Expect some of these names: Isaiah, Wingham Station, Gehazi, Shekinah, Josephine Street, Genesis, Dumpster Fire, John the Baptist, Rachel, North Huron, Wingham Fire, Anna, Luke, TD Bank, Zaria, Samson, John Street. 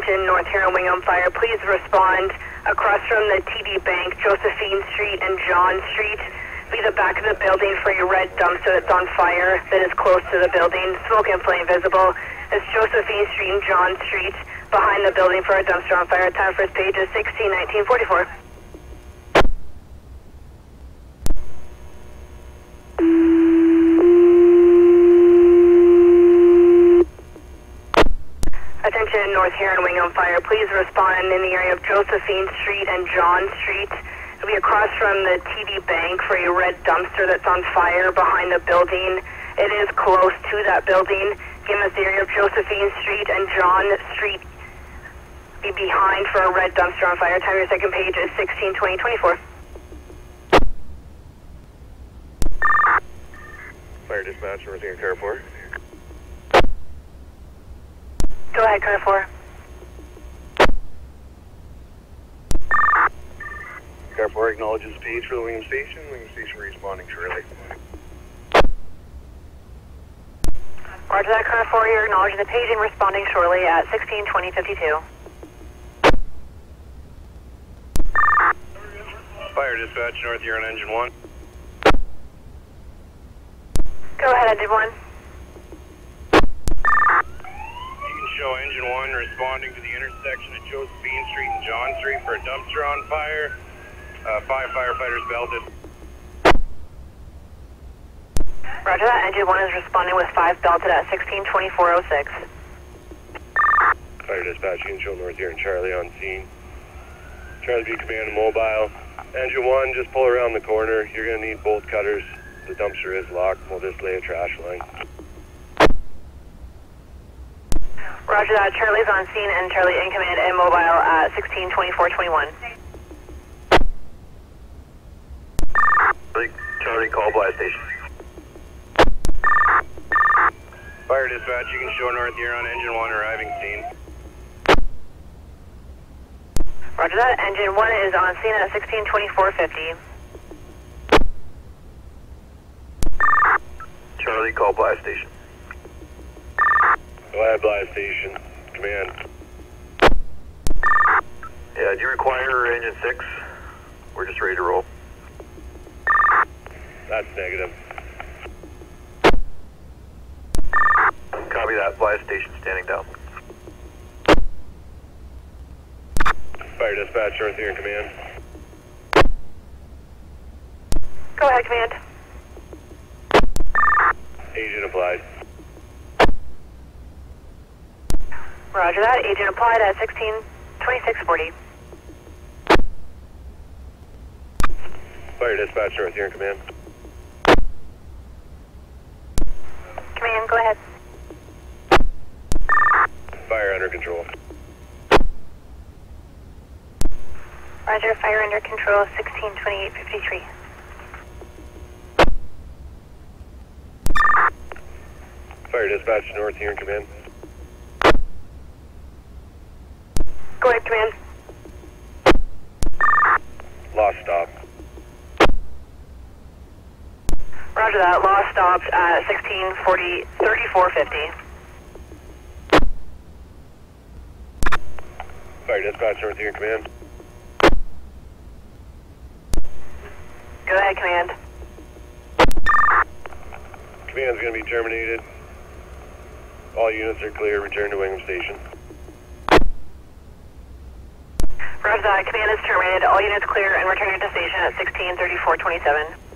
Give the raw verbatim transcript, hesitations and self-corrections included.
attention, North Huron Wingham Fire, please respond across from the T D Bank, Josephine Street and John Street. Be the back of the building for your red dumpster that's on fire that is close to the building. Smoke and flame visible. It's Josephine Street and John Street behind the building for a dumpster on fire. Time for page is sixteen nineteen forty-four. Attention, North Huron Wingham Fire, please respond in the area of Josephine Street and John Street. It'll be across from the T D Bank for a red dumpster that's on fire behind the building. It is close to that building. Give us the area of Josephine Street and John Street. Be behind for a red dumpster on fire. Time your second page is sixteen twenty twenty-four. Fire dispatch, we're seeing car four. Go ahead, car four. Car four acknowledges page for the Wingham Station. Wingham Station responding shortly. Roger that, car four. You're acknowledging the page and responding shortly at sixteen twenty fifty-two. Fire dispatch, North Huron engine one. Go ahead, engine one. Show engine one responding to the intersection of Josephine Street and John Street for a dumpster on fire. Uh, five firefighters belted. Roger that. Engine one is responding with five belted at sixteen twenty-four oh six. Fire dispatch, you can show North Huron Charlie on scene. Charlie B command mobile. Engine one, just pull around the corner. You're going to need bolt cutters. The dumpster is locked. We'll just lay a trash line. Roger that. Charlie's on scene and Charlie in command and mobile at sixteen twenty-four twenty-one. Charlie, call blast station. Fire dispatch, you can show North Huron engine one arriving scene. Roger that. Engine one is on scene at sixteen twenty-four fifty. Charlie, call blast station. Go ahead, blast station. Command. Yeah, do you require engine six? We're just ready to roll. That's negative. Copy that, blast station standing down. Fire dispatch, North Huron command. Go ahead, command. Agent applied. Roger that. Agent applied at sixteen twenty-six forty. Fire dispatch, North Huron command. Command, go ahead. Fire under control. Roger, fire under control, sixteen twenty-eight fifty-three. Fire dispatch, North Huron command. Go ahead, command. Lost stop. Roger that. Lost stopped at sixteen forty thirty-four fifty. Fire dispatch, North Huron command. Go ahead, command. Command's going to be terminated. All units are clear. Return to Wingham Station. Roger that. Command is terminated. All units clear and return to station at sixteen thirty-four twenty-seven.